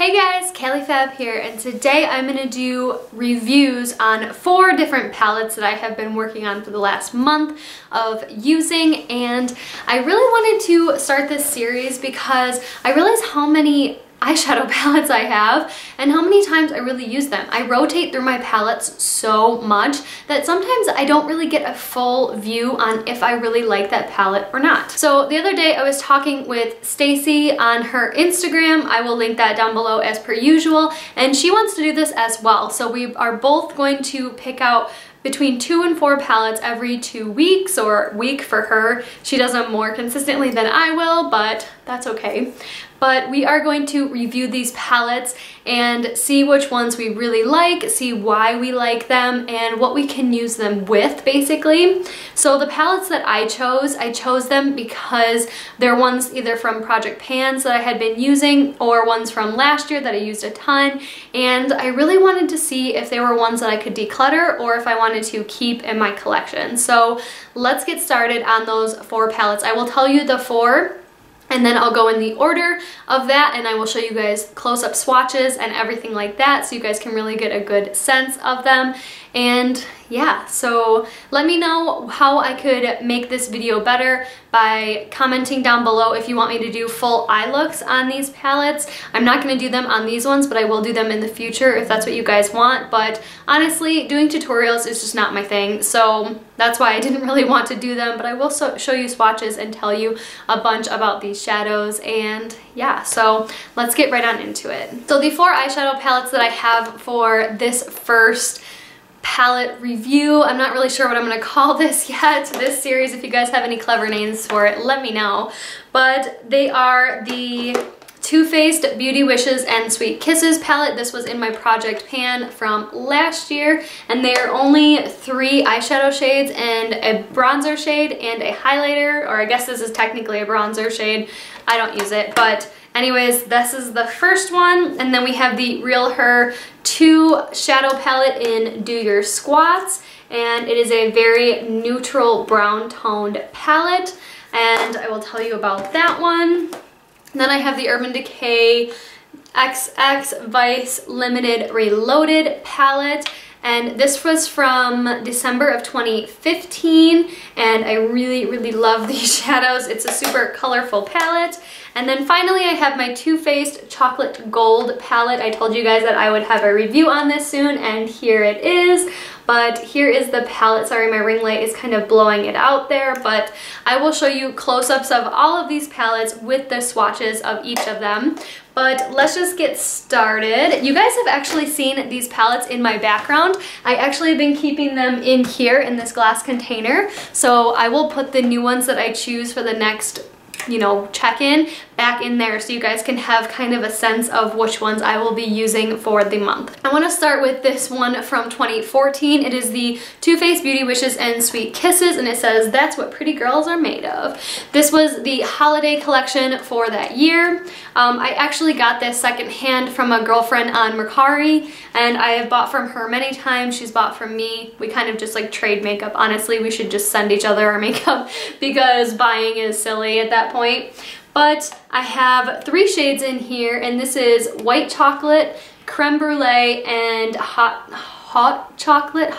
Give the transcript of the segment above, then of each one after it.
Hey guys, KaliFab here, and today I'm going to do reviews on 4 different palettes that I have been working on for the last month of using, and I really wanted to start this series because I realized how many eyeshadow palettes I have and how many times I really use them. I rotate through my palettes so much that sometimes I don't really get a full view on if I really like that palette or not. So the other day I was talking with Stacey on her Instagram. I will link that down below as per usual, and she wants to do this as well. So we are both going to pick out between 2 and 4 palettes every 2 weeks, or week for her. She does them more consistently than I will, but that's okay. But we are going to review these palettes and see which ones we really like, see why we like them, and what we can use them with, basically. So the palettes that I chose them because they're ones either from Project Pans that I had been using or ones from last year that I used a ton, and I really wanted to see if they were ones that I could declutter or if I wanted to keep in my collection. So let's get started on those 4 palettes. I will tell you the 4, and then I'll go in the order of that, and I will show you guys close-up swatches and everything like that so you guys can really get a good sense of them. And yeah, so let me know how I could make this video better by commenting down below if you want me to do full eye looks on these palettes. I'm not going to do them on these ones, but I will do them in the future if that's what you guys want. But honestly, doing tutorials is just not my thing, so that's why I didn't really want to do them. But I will show you swatches and tell you a bunch about these shadows, and yeah, so let's get right on into it. So the 4 eyeshadow palettes that I have for this first palette review. I'm not really sure what I'm going to call this yet, this series. If you guys have any clever names for it, let me know. But they are the Too Faced Beauty Wishes and Sweet Kisses palette. This was in my Project Pan from last year, and they are only 3 eyeshadow shades and a bronzer shade and a highlighter, or I guess this is technically a bronzer shade. I don't use it, but anyways, this is the first one. And then we have the Real Her 2 Shadow Palette in Do Your Squats, and it is a very neutral brown toned palette, and I will tell you about that one. And then I have the Urban Decay XX Vice Limited Reloaded palette, and this was from December of 2015, and I really love these shadows. It's a super colorful palette. And then finally I have my Too Faced Chocolate Gold palette. I told you guys that I would have a review on this soon, and here it is. But here is the palette. Sorry, my ring light is kind of blowing it out there, but I will show you close-ups of all of these palettes with the swatches of each of them. But let's just get started. You guys have actually seen these palettes in my background. I actually have been keeping them in here in this glass container, so I will put the new ones that I choose for the next, you know, check-in back in there so you guys can have kind of a sense of which ones I will be using for the month. I want to start with this one from 2014. It is the Too Faced Beauty Wishes and Sweet Kisses, and it says, "That's what pretty girls are made of." This was the holiday collection for that year. I actually got this secondhand from a girlfriend on Mercari, and I have bought from her many times. She's bought from me. We kind of just like trade makeup. Honestly, we should just send each other our makeup because buying is silly at that point. But I have 3 shades in here, and this is White Chocolate, Creme Brulee, and Hot Chocolate.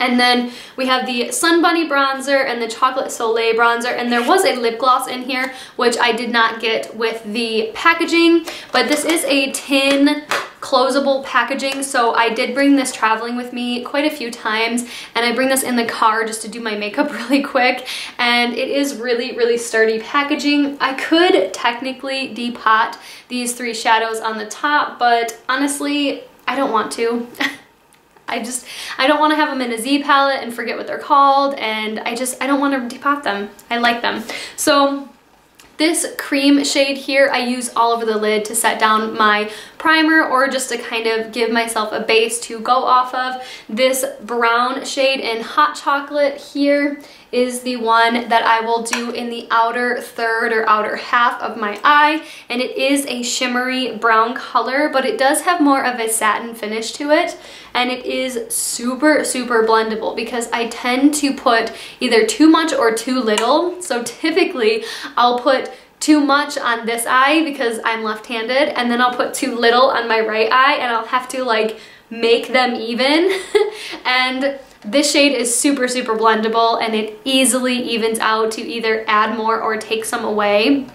And then we have the Sun Bunny bronzer and the Chocolate Soleil bronzer, and there was a lip gloss in here which I did not get with the packaging, but this is a tin closable packaging, so I did bring this traveling with me quite a few times, and I bring this in the car just to do my makeup really quick, and it is really sturdy packaging. I could technically depot these 3 shadows on the top, but honestly I don't want to. I don't want to have them in a Z palette and forget what they're called, and I don't want to depot them. I like them. So this cream shade here I use all over the lid to set down my primer or just to kind of give myself a base to go off of. This brown shade in Hot Chocolate here is the one that I will do in the outer third or outer half of my eye, and it is a shimmery brown color, but it does have more of a satin finish to it, and it is super blendable because I tend to put either too much or too little. So typically I'll put too much on this eye because I'm left-handed, and then I'll put too little on my right eye, and I'll have to like make them even. And this shade is super, super blendable, and it easily evens out to either add more or take some away.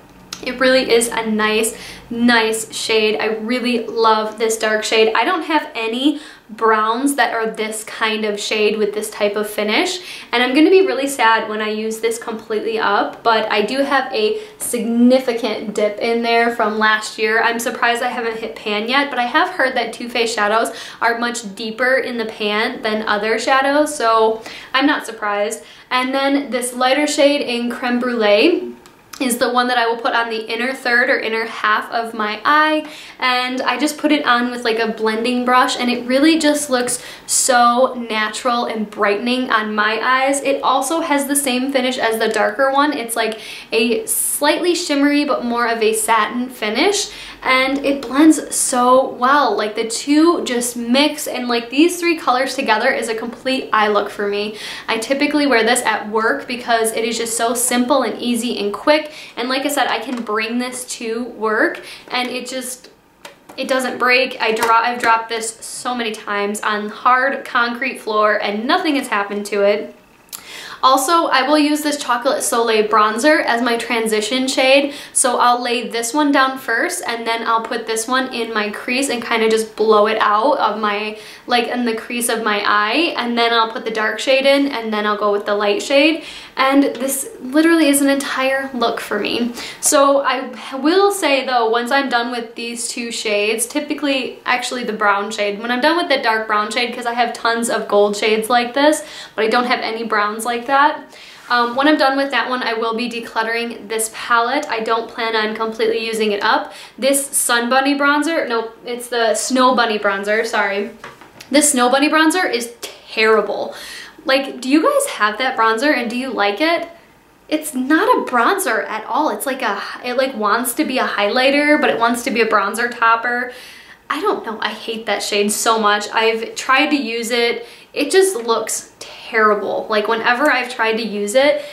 It really is a nice, nice shade. I really love this dark shade. I don't have any browns that are this kind of shade with this type of finish, and I'm going to be really sad when I use this completely up, but I do have a significant dip in there from last year. I'm surprised I haven't hit pan yet, but I have heard that Too Faced shadows are much deeper in the pan than other shadows, so I'm not surprised. And then this lighter shade in Creme Brulee is the one that I will put on the inner third or inner half of my eye, and I just put it on with like a blending brush, and it really just looks so natural and brightening on my eyes. It also has the same finish as the darker one. It's like a slightly shimmery but more of a satin finish, and it blends so well. Like the two just mix, and like these three colors together is a complete eye look for me. I typically wear this at work because it is just so simple and easy and quick. And like I said, I can bring this to work, and it doesn't break. I've dropped this so many times on hard concrete floor and nothing has happened to it. Also, I will use this Chocolate Soleil bronzer as my transition shade, so I'll lay this one down first, and then I'll put this one in my crease and kind of just blow it out of my, like in the crease of my eye, and then I'll put the dark shade in, and then I'll go with the light shade, and this literally is an entire look for me. So I will say though, once I'm done with these two shades, typically, actually the brown shade, when I'm done with the dark brown shade, because I have tons of gold shades like this, but I don't have any browns like that. When I'm done with that one, I will be decluttering this palette. I don't plan on completely using it up. This Sun Bunny bronzer, no, it's the Snow Bunny bronzer, sorry. This Snow Bunny bronzer is terrible. Like, do you guys have that bronzer and do you like it? It's not a bronzer at all. It's like a, it like wants to be a highlighter, but it wants to be a bronzer topper. I don't know, I hate that shade so much. I've tried to use it. It just looks terrible. Like whenever I've tried to use it,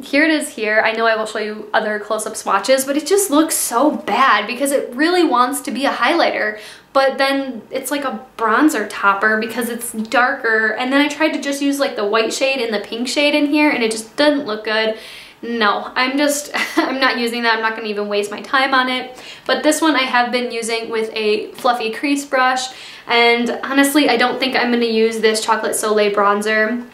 here it is here. I know I will show you other close-up swatches, but it just looks so bad because it really wants to be a highlighter, but then it's like a bronzer topper because it's darker. And then I tried to just use like the white shade and the pink shade in here, and it just doesn't look good. No, I'm not using that. I'm not going to even waste my time on it. But this one I have been using with a fluffy crease brush. And honestly, I don't think I'm going to use this Chocolate Soleil bronzer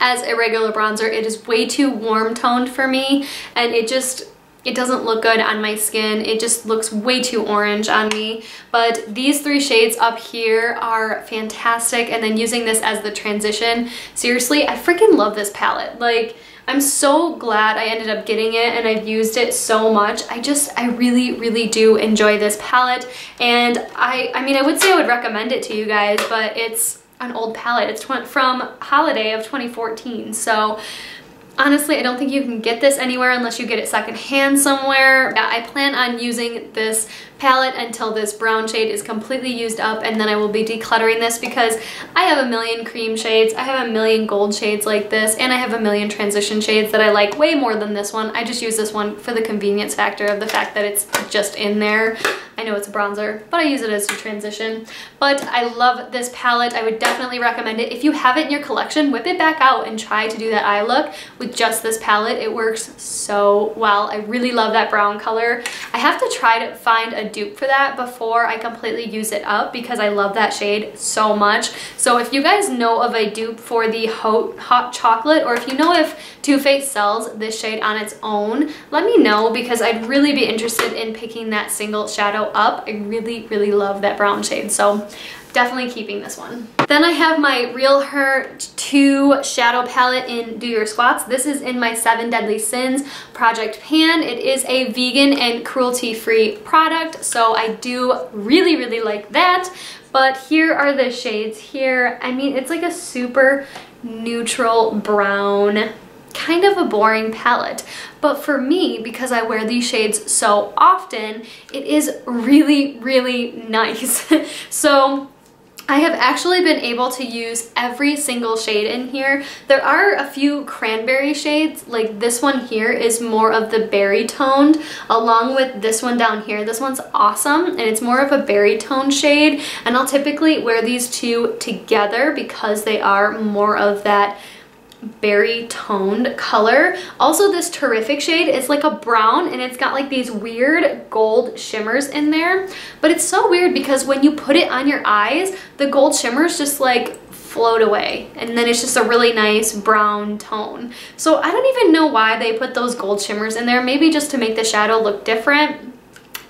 as a regular bronzer. It is way too warm toned for me, and it doesn't look good on my skin. It just looks way too orange on me. But these three shades up here are fantastic, and then using this as the transition. Seriously, I freaking love this palette. Like, I'm so glad I ended up getting it, and I've used it so much. I really, really do enjoy this palette, and I mean, I would say I would recommend it to you guys, but it's an old palette. It's from holiday of 2014, so honestly, I don't think you can get this anywhere unless you get it secondhand somewhere. I plan on using this palette until this brown shade is completely used up, and then I will be decluttering this because I have a million cream shades, I have a million gold shades like this, and I have a million transition shades that I like way more than this one. I just use this one for the convenience factor of the fact that it's just in there. I know it's a bronzer, but I use it as a transition. But I love this palette. I would definitely recommend it. If you have it in your collection, whip it back out and try to do that eye look with just this palette. It works so well. I really love that brown color. I have to try to find a dupe for that before I completely use it up because I love that shade so much. So if you guys know of a dupe for the hot chocolate, or if you know if Too Faced sells this shade on its own, let me know because I'd really be interested in picking that single shadow up. I really, really love that brown shade, so definitely keeping this one. Then I have my Real Her 2 Shadow Palette in Do Your Squats. This is in my 7 Deadly Sins Project Pan. It is a vegan and cruelty-free product, so I do really, really like that. But here are the shades here. I mean, it's like a super neutral brown, kind of a boring palette, but for me, because I wear these shades so often, it is really, really nice. So I have actually been able to use every single shade in here. There are a few cranberry shades, like this one here is more of the berry toned, along with this one down here. This one's awesome, and it's more of a berry toned shade, and I'll typically wear these two together because they are more of that berry toned color. Also, this terrific shade is like a brown, and it's got like these weird gold shimmers in there, but it's so weird because when you put it on your eyes, the gold shimmers just like float away, and then it's just a really nice brown tone. So I don't even know why they put those gold shimmers in there, maybe just to make the shadow look different.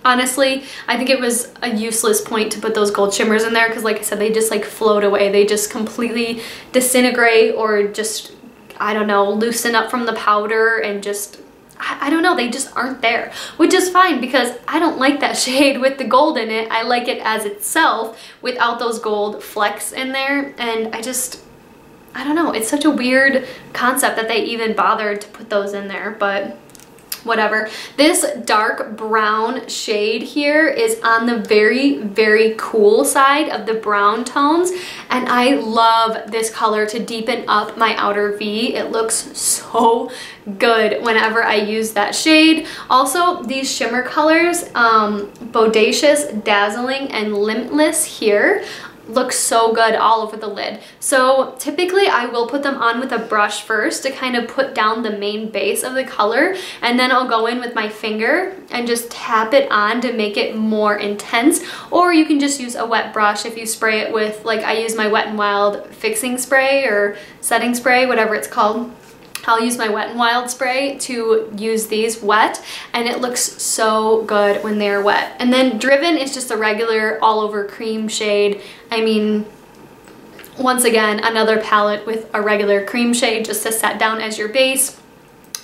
Honestly, I think it was a useless point to put those gold shimmers in there because, like I said, they just like float away. They just completely disintegrate or just, I don't know, loosen up from the powder and just, I don't know, they just aren't there, which is fine because I don't like that shade with the gold in it. I like it as itself without those gold flecks in there, and I don't know, it's such a weird concept that they even bothered to put those in there, but whatever. This dark brown shade here is on the very, very cool side of the brown tones, and I love this color to deepen up my outer V. It looks so good whenever I use that shade. Also, these shimmer colors, Bodacious, Dazzling, and Limitless here, looks so good all over the lid. So typically I will put them on with a brush first to kind of put down the main base of the color, and then I'll go in with my finger and just tap it on to make it more intense, or you can just use a wet brush if you spray it with, like I use my Wet n Wild fixing spray or setting spray, whatever it's called. I'll use my Wet n Wild spray to use these wet, and it looks so good when they're wet. And then Driven is just a regular all over cream shade. I mean, once again, another palette with a regular cream shade just to set down as your base.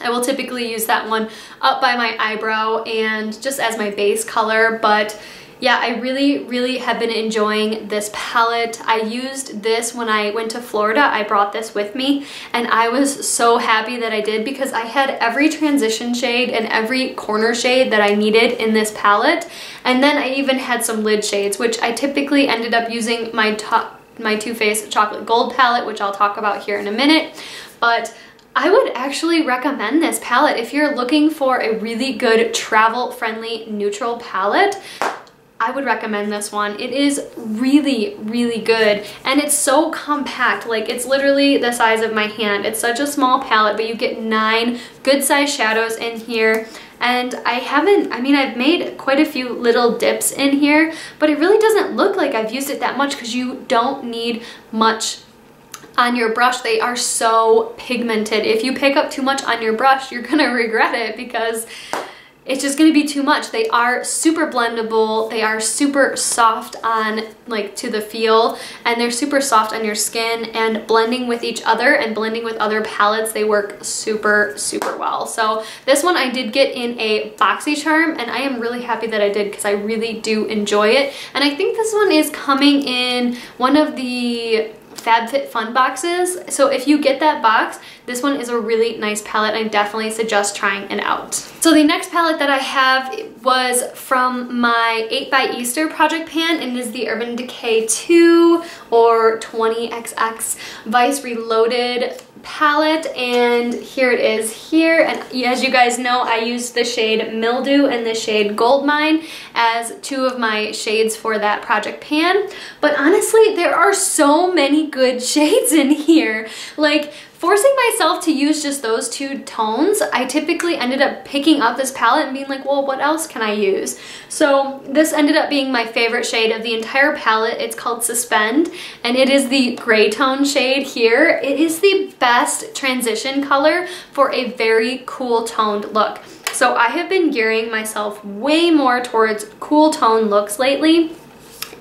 I will typically use that one up by my eyebrow and just as my base color, but yeah, I really, really have been enjoying this palette. I used this when I went to Florida. I brought this with me, and I was so happy that I did because I had every transition shade and every corner shade that I needed in this palette. And then I even had some lid shades, which I typically ended up using my Too Faced Chocolate Gold palette, which I'll talk about here in a minute. But I would actually recommend this palette if you're looking for a really good travel-friendly neutral palette. I would recommend this one. It is really, really good, and it's so compact. Like, it's literally the size of my hand. It's such a small palette, but you get 9 good size shadows in here. And I've made quite a few little dips in here, but it really doesn't look like I've used it that much because you don't need much on your brush. They are so pigmented. If you pick up too much on your brush, you're gonna regret it because it's just gonna be too much. They are super blendable. They are super soft on, like, to the feel, and they're super soft on your skin, and blending with each other and blending with other palettes, they work super, super well. So this one I did get in a BoxyCharm, and I am really happy that I did because I really do enjoy it. And I think this one is coming in one of the Fab Fit Fun boxes. So if you get that box, this one is a really nice palette. I definitely suggest trying it out. So the next palette that I have was from my 8 by Easter project pan, and is the Urban Decay 2 or 20XX Vice Reloaded palette, and here it is here. And as you guys know, I used the shade Mildew and the shade Goldmine as two of my shades for that project pan, but honestly there are so many good shades in here. Like, forcing myself to use just those two tones, I typically ended up picking up this palette and being like, well, what else can I use? So this ended up being my favorite shade of the entire palette. It's called Suspend, and it is the gray tone shade here. It is the best transition color for a very cool toned look. So I have been gearing myself way more towards cool tone looks lately,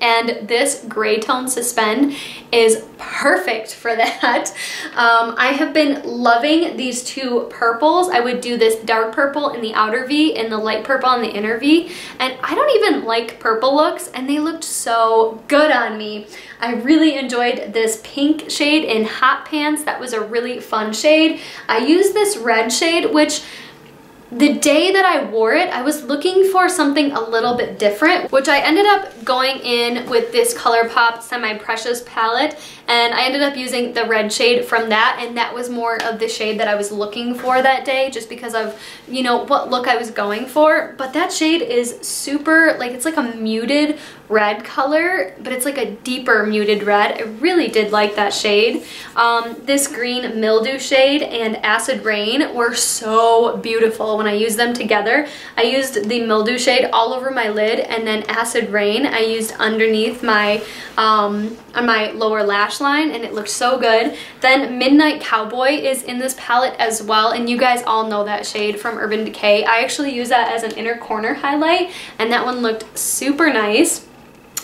and this gray tone Suspend is perfect for that. I have been loving these two purples. I would do this dark purple in the outer V and the light purple in the inner V, and I don't even like purple looks, and they looked so good on me. I really enjoyed this pink shade in Hot Pants. That was a really fun shade. I used this red shade, which The day that I wore it, I was looking for something a little bit different, which I ended up going in with this ColourPop Semi Precious Palette, and I ended up using the red shade from that, and that was more of the shade that I was looking for that day, just because of, you know, what look I was going for. But that shade is super, like, it's like a muted red color, but it's like a deeper muted red. I really did like that shade. This green Mildew shade and Acid Rain were so beautiful when I used them together. I used the Mildew shade all over my lid, and then Acid Rain I used underneath my on my lower lash line, and it looked so good. Then Midnight Cowboy is in this palette as well, and you guys all know that shade from Urban Decay. I actually use that as an inner corner highlight, and that one looked super nice.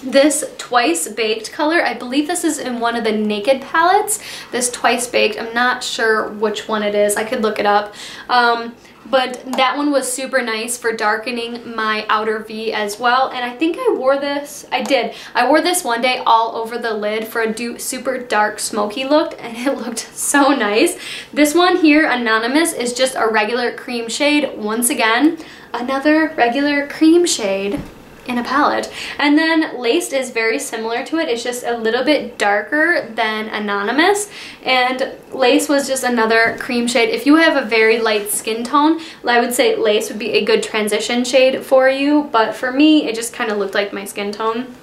This Twice Baked color, I believe this is in one of the Naked palettes, this Twice Baked. I'm not sure which one it is. I could look it up. But that one was super nice for darkening my outer V as well. And I think I wore this, I did. I wore this one day all over the lid for a super dark smoky look, and it looked so nice. This one here, Anonymous, is just a regular cream shade. Once again, another regular cream shade in a palette. And then Laced is very similar to it. It's just a little bit darker than Anonymous, and Lace was just another cream shade. If you have a very light skin tone, I would say Lace would be a good transition shade for you, but for me it just kind of looked like my skin tone.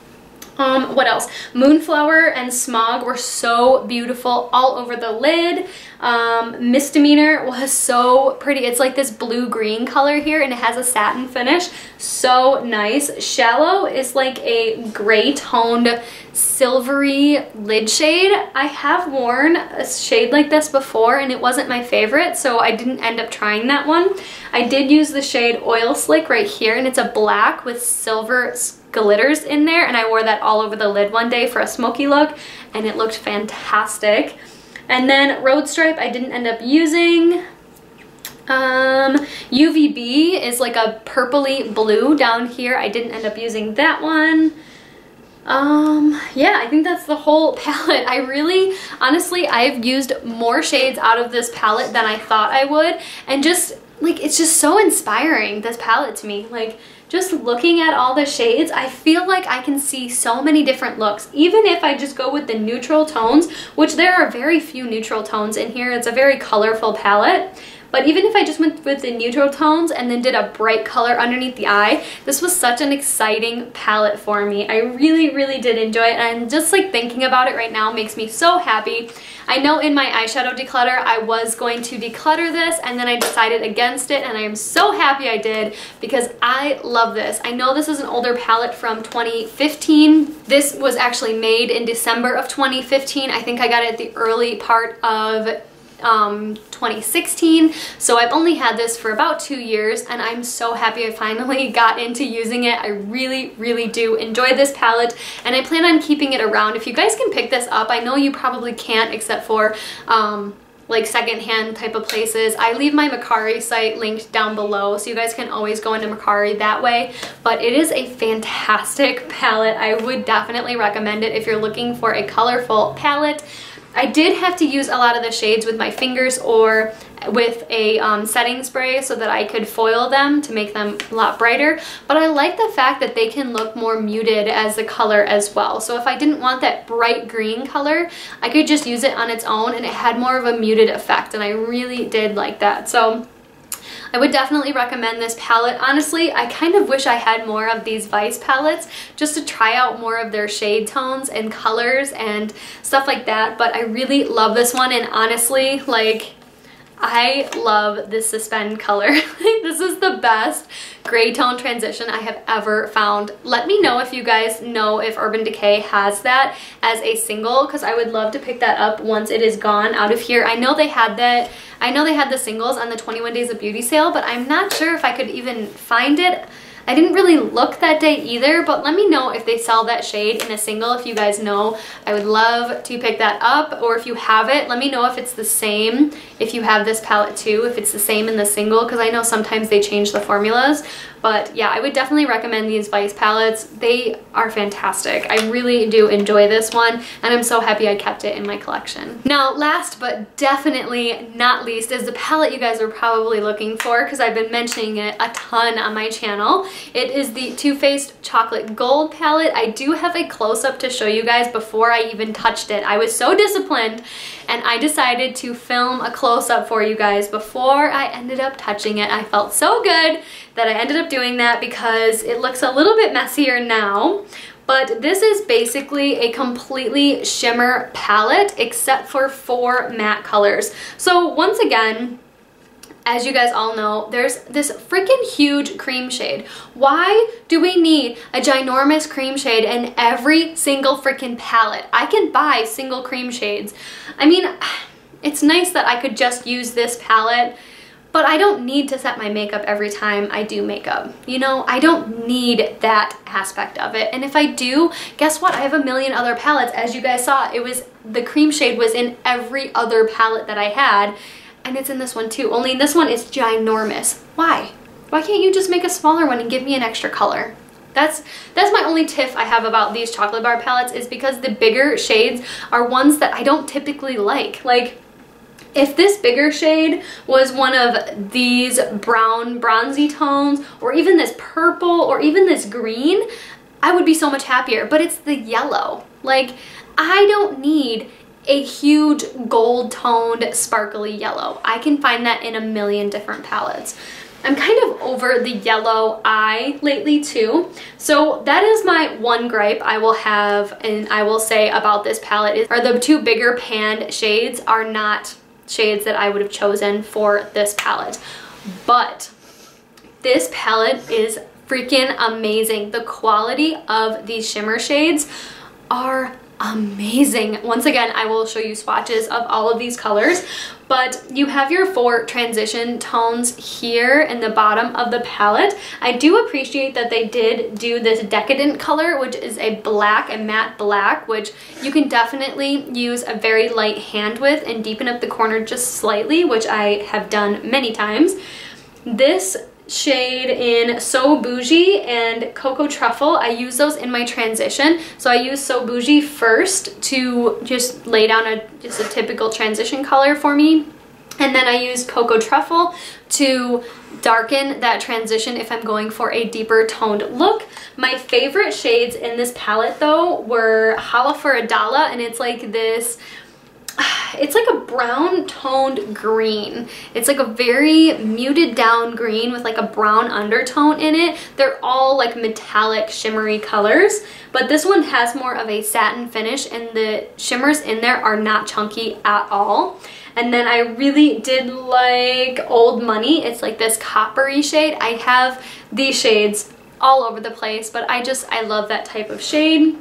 What else? Moonflower and Smog were so beautiful all over the lid. Misdemeanor was so pretty. It's like this blue-green color here, and it has a satin finish. So nice. Shallow is like a gray-toned silvery lid shade. I have worn a shade like this before, and it wasn't my favorite, so I didn't end up trying that one. I did use the shade Oil Slick right here, and it's a black with silver glitters in there, and I wore that all over the lid one day for a smoky look, and it looked fantastic. And then Road Stripe I didn't end up using. UVB is like a purpley blue down here. I didn't end up using that one. Yeah, I think that's the whole palette. I really, honestly, I've used more shades out of this palette than I thought I would, and just, like, it's just so inspiring, this palette, to me. Like, just looking at all the shades, I feel like I can see so many different looks. Even if I just go with the neutral tones, which there are very few neutral tones in here, it's a very colorful palette. But even if I just went with the neutral tones and then did a bright color underneath the eye, this was such an exciting palette for me. I really, really did enjoy it, and just like thinking about it right now makes me so happy. I know in my eyeshadow declutter, I was going to declutter this, and then I decided against it, and I am so happy I did because I love this. I know this is an older palette from 2015. This was actually made in December of 2015. I think I got it at the early part of 2016, so I've only had this for about 2 years, and I'm so happy I finally got into using it. I really, really do enjoy this palette, and I plan on keeping it around. If you guys can pick this up, I know you probably can't except for like secondhand type of places. I leave my Mercari site linked down below, so you guys can always go into Mercari that way, but it is a fantastic palette. I would definitely recommend it if you're looking for a colorful palette. I did have to use a lot of the shades with my fingers or with a setting spray so that I could foil them to make them a lot brighter, but I like the fact that they can look more muted as the color as well. So if I didn't want that bright green color, I could just use it on its own, and it had more of a muted effect, and I really did like that. So I would definitely recommend this palette. Honestly, I kind of wish I had more of these Vice palettes just to try out more of their shade tones and colors and stuff like that, but I really love this one, and honestly, like, I love this Suspend color. This is the best gray tone transition I have ever found. Let me know if you guys know if Urban Decay has that as a single, because I would love to pick that up once it is gone out of here. I know they had that. I know they had the singles on the 21 Days of Beauty sale, but I'm not sure if I could even find it. I didn't really look that day either, but let me know if they sell that shade in a single. If you guys know, I would love to pick that up, or if you have it, let me know if it's the same, if you have this palette too, if it's the same in the single, because I know sometimes they change the formulas. But yeah, I would definitely recommend these Vice palettes. They are fantastic. I really do enjoy this one, and I'm so happy I kept it in my collection. Now, last but definitely not least is the palette you guys are probably looking for, because I've been mentioning it a ton on my channel. It is the Too Faced Chocolate Gold palette. I do have a close-up to show you guys before I even touched it. I was so disciplined, and I decided to film a close-up for you guys before I ended up touching it. I felt so good that I ended up doing that because it looks a little bit messier now. But this is basically a completely shimmer palette except for 4 matte colors. So once again, as you guys all know, there's this freaking huge cream shade. Why do we need a ginormous cream shade in every single freaking palette? I can buy single cream shades. I mean, it's nice that I could just use this palette, but I don't need to set my makeup every time I do makeup. You know, I don't need that aspect of it. And if I do, guess what? I have a million other palettes. As you guys saw, it was the cream shade was in every other palette that I had. And it's in this one too, only in this one it's ginormous. Why? Why can't you just make a smaller one and give me an extra color? That's my only tiff I have about these chocolate bar palettes, is because the bigger shades are ones that I don't typically like. Like, if this bigger shade was one of these brown bronzy tones, or even this purple, or even this green, I would be so much happier. But it's the yellow. Like, I don't need a huge gold toned sparkly yellow. I can find that in a million different palettes. I'm kind of over the yellow eye lately too. So that is my one gripe I will have and I will say about this palette is, or the 2 bigger panned shades are not shades that I would have chosen for this palette. But this palette is freaking amazing. The quality of these shimmer shades are amazing. Once again, I will show you swatches of all of these colors, but you have your 4 transition tones here in the bottom of the palette. I do appreciate that they did do this decadent color, which is a black, a matte black, which you can definitely use a very light hand with and deepen up the corner just slightly, which I have done many times. This shade in So Bougie and Cocoa Truffle, I use those in my transition. So I use So Bougie first to just lay down just a typical transition color for me, and then I use Cocoa Truffle to darken that transition if I'm going for a deeper toned look. My favorite shades in this palette though were Holla for a Dollar, and it's like this, it's like a brown toned green. It's like a very muted down green with like a brown undertone in it. They're all like metallic shimmery colors, but this one has more of a satin finish and the shimmers in there are not chunky at all. And then I really did like Old Money. It's like this coppery shade. I have these shades all over the place, but I love that type of shade.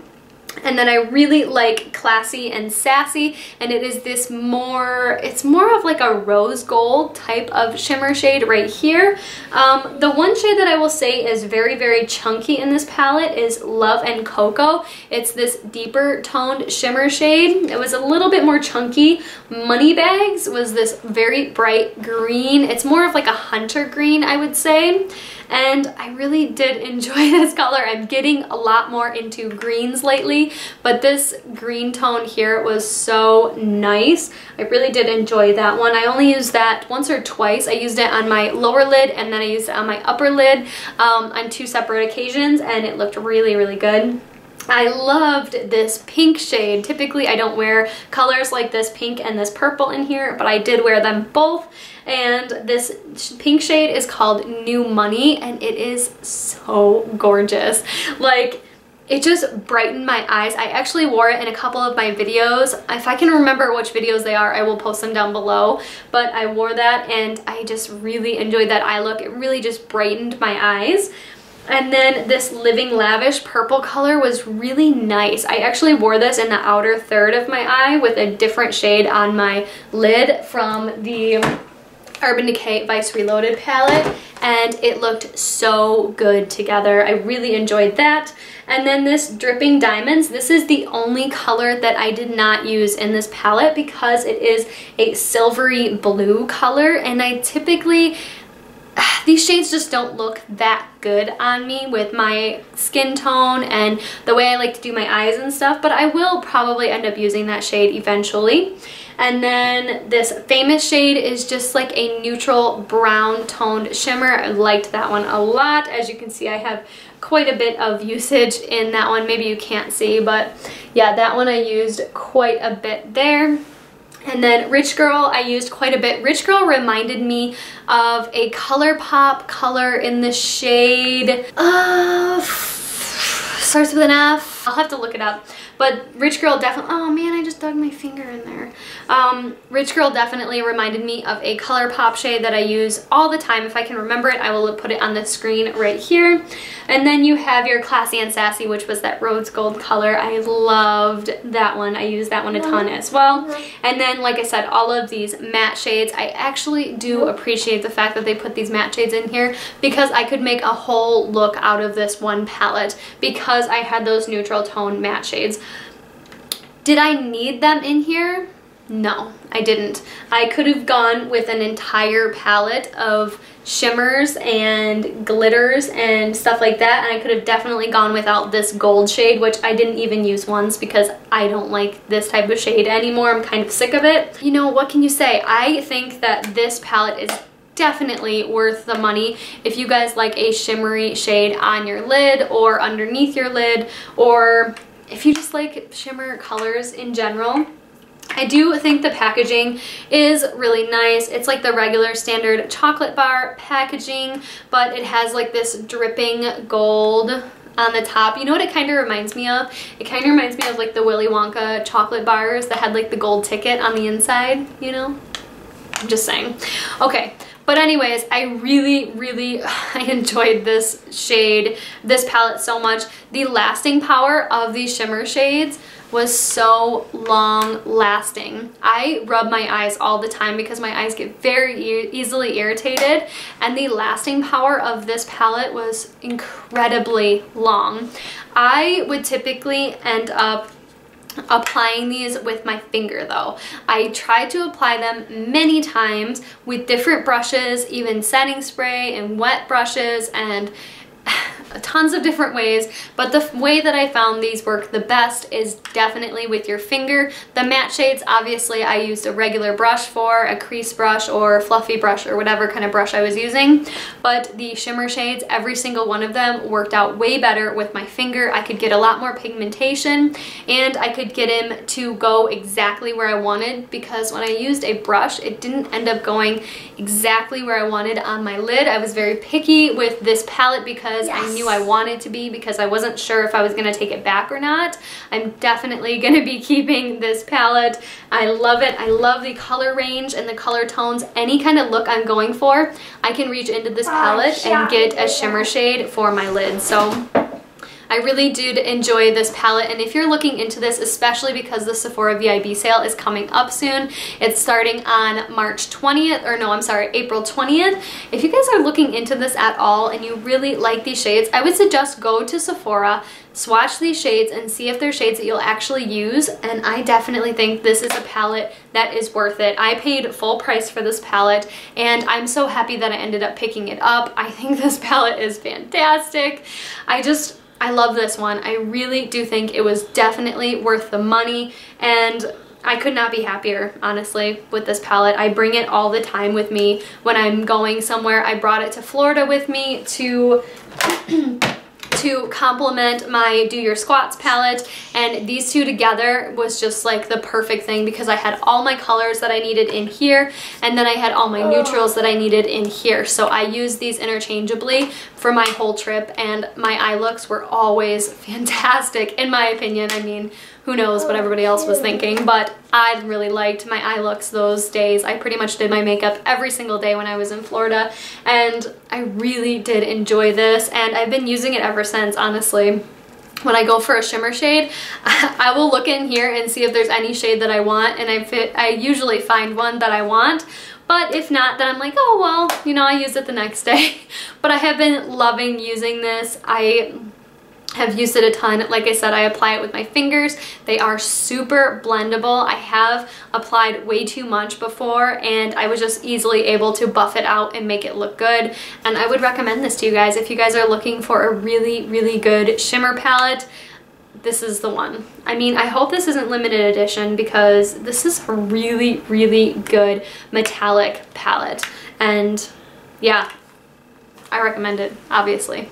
And then I really like Classy and Sassy, and it is this more, it's more of like a rose gold type of shimmer shade right here. The one shade that I will say is very, very chunky in this palette is Love and Cocoa. It's this deeper toned shimmer shade. It was a little bit more chunky. Moneybags was this very bright green. It's more of like a hunter green, I would say. And I really did enjoy this color. I'm getting a lot more into greens lately, but this green tone here was so nice. I really did enjoy that one. I only used that once or twice. I used it on my lower lid, and then I used it on my upper lid on 2 separate occasions, and it looked really, really good. I loved this pink shade. Typically, I don't wear colors like this pink and this purple in here, but I did wear them both. And this pink shade is called New Money, and it is so gorgeous. Like, it just brightened my eyes. I actually wore it in a couple of my videos. If I can remember which videos they are, I will post them down below. But I wore that, and I just really enjoyed that eye look. It really just brightened my eyes. And then this Living Lavish purple color was really nice. I actually wore this in the outer third of my eye with a different shade on my lid from the Urban Decay Vice Reloaded palette, and it looked so good together. I really enjoyed that. And then this Dripping Diamonds, this is the only color that I did not use in this palette because it is a silvery blue color, and I typically these shades just don't look that good on me with my skin tone and the way I like to do my eyes and stuff, but I will probably end up using that shade eventually. And then this Famous shade is just like a neutral brown toned shimmer. I liked that one a lot. As you can see, I have quite a bit of usage in that one. Maybe you can't see, but yeah, that one I used quite a bit there. And then Rich Girl, I used quite a bit. Rich Girl reminded me of a ColourPop color in the shade starts with an F. I'll have to look it up. But Rich Girl definitely, oh man, I just dug my finger in there. Rich Girl definitely reminded me of a ColourPop shade that I use all the time. If I can remember it, I will put it on the screen right here. And then you have your Classy and Sassy, which was that rose gold color. I loved that one. I use that one a ton as well. And then, like I said, all of these matte shades. I actually do appreciate the fact that they put these matte shades in here because I could make a whole look out of this one palette because I had those neutral tone matte shades. Did I need them in here? No, I didn't. I could have gone with an entire palette of shimmers and glitters and stuff like that, and I could have definitely gone without this gold shade, which I didn't even use once because I don't like this type of shade anymore. I'm kind of sick of it. You know, what can you say? I think that this palette is definitely worth the money if you guys like a shimmery shade on your lid or underneath your lid, or if you just like shimmer colors in general. I do think the packaging is really nice. It's like the regular standard chocolate bar packaging, but it has like this dripping gold on the top. You know what it kind of reminds me of? It kind of reminds me of like the Willy Wonka chocolate bars that had like the gold ticket on the inside, you know? I'm just saying. Okay. But anyways, I really enjoyed this shade, this palette so much. The lasting power of these shimmer shades was so long lasting. I rub my eyes all the time because my eyes get very easily irritated, and the lasting power of this palette was incredibly long. I would typically end up applying these with my finger though. I tried to apply them many times with different brushes, even setting spray and wet brushes and tons of different ways, but the way that I found these work the best is definitely with your finger. The matte shades, obviously I used a regular brush for, a crease brush or fluffy brush or whatever kind of brush I was using, but the shimmer shades, every single one of them worked out way better with my finger. I could get a lot more pigmentation and I could get him to go exactly where I wanted, because when I used a brush it didn't end up going exactly where I wanted on my lid. I was very picky with this palette because I knew I wanted to be, because I wasn't sure if I was going to take it back or not. I'm definitely going to be keeping this palette. I love it. I love the color range and the color tones. Any kind of look I'm going for, I can reach into this palette and get a shimmer shade for my lid. So I really did enjoy this palette, and if you're looking into this, especially because the Sephora VIB sale is coming up soon, it's starting on March 20th, or no, I'm sorry, April 20th. If you guys are looking into this at all and you really like these shades, I would suggest go to Sephora, swatch these shades and see if they're shades that you'll actually use, and I definitely think this is a palette that is worth it. I paid full price for this palette and I'm so happy that I ended up picking it up. I think this palette is fantastic. I love this one. I really do think it was definitely worth the money, and I could not be happier, honestly, with this palette. I bring it all the time with me when I'm going somewhere. I brought it to Florida with me to complement my Do Your Squats palette, and these two together was just like the perfect thing because I had all my colors that I needed in here, and then I had all my neutrals that I needed in here. So I used these interchangeably for my whole trip, and my eye looks were always fantastic, in my opinion. I mean, who knows what everybody else was thinking, but I really liked my eye looks those days. I pretty much did my makeup every single day when I was in Florida, and I really did enjoy this, and I've been using it ever since, honestly. When I go for a shimmer shade, I will look in here and see if there's any shade that I want, and I usually find one that I want. But if not, then I'm like, oh well, you know, I use it the next day. But I have been loving using this. I have used it a ton. Like I said, I apply it with my fingers. They are super blendable. I have applied way too much before and I was just easily able to buff it out and make it look good. And I would recommend this to you guys if you guys are looking for a really, really good shimmer palette. This is the one. I mean, I hope this isn't limited edition because this is a really, really good metallic palette. And yeah, I recommend it, obviously.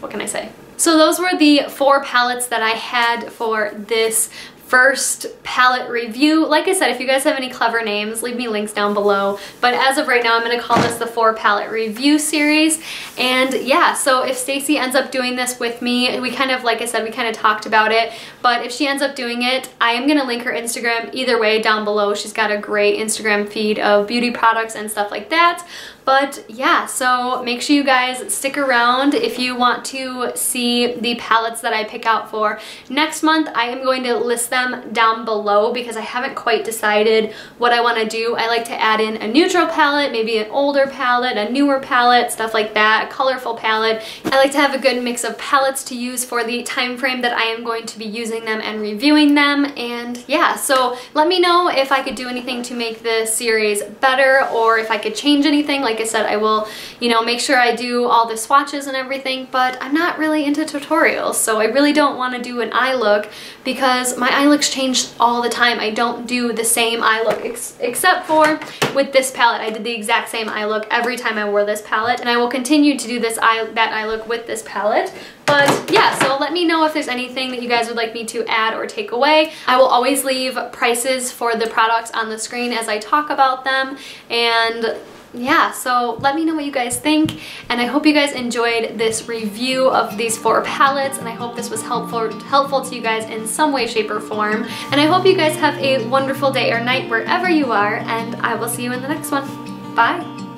What can I say? So those were the 4 palettes that I had for this first palette review. Like I said, if you guys have any clever names, leave me links down below. But as of right now, I'm going to call this the 4 palette review series. And yeah, so if Stacey ends up doing this with me, we kind of, like I said, we kind of talked about it. But if she ends up doing it, I am going to link her Instagram either way down below. She's got a great Instagram feed of beauty products and stuff like that. But yeah, so make sure you guys stick around if you want to see the palettes that I pick out for next month. I am going to list them down below because I haven't quite decided what I want to do. I like to add in a neutral palette, maybe an older palette, a newer palette, stuff like that, a colorful palette. I like to have a good mix of palettes to use for the time frame that I am going to be using them and reviewing them. And yeah, so let me know if I could do anything to make this series better or if I could change anything. Like I said, I will, you know, make sure I do all the swatches and everything, but I'm not really into tutorials, so I really don't want to do an eye look because my eye looks change all the time. I don't do the same eye look except for with this palette. I did the exact same eye look every time I wore this palette, and I will continue to do this that eye look with this palette. But yeah, so let me know if there's anything that you guys would like me to add or take away. I will always leave prices for the products on the screen as I talk about them. And yeah, so let me know what you guys think, and I hope you guys enjoyed this review of these 4 palettes, and I hope this was helpful to you guys in some way, shape, or form. And I hope you guys have a wonderful day or night wherever you are, and I will see you in the next one. Bye!